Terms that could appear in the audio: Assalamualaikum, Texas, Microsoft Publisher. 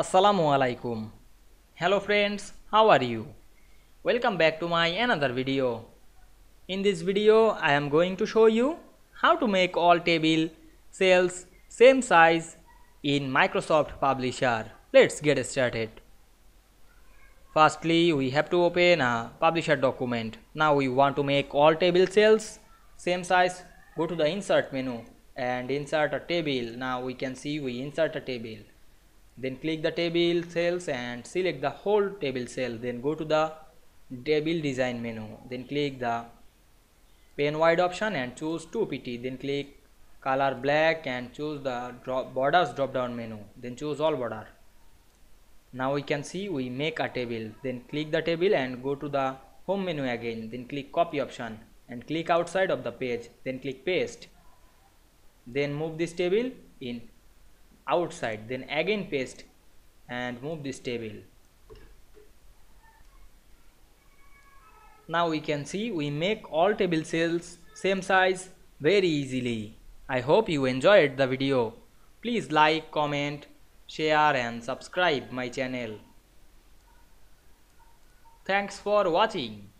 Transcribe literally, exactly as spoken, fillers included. Assalamualaikum. Hello friends, how are you? Welcome back to my another video. In this video, I am going to show you how to make all table cells same size in Microsoft Publisher. Let's get started. Firstly, we have to open a Publisher document. Now we want to make all table cells same size. Go to the Insert menu and insert a table. Now we can see we insert a table. Then click the table cells and select the whole table cell. Then go to the table design menu. Then click the pane wide option and choose two P T. Then click color black and choose the drop borders drop down menu. Then choose all border. Now we can see we make a table. Then click the table and go to the home menu again. Then click copy option and click outside of the page. Then click paste. Then move this table in outside, then again paste and move this table. Now we can see we make all table cells same size very easily. I hope you enjoyed the video. Please like, comment, share and subscribe my channel. Thanks for watching.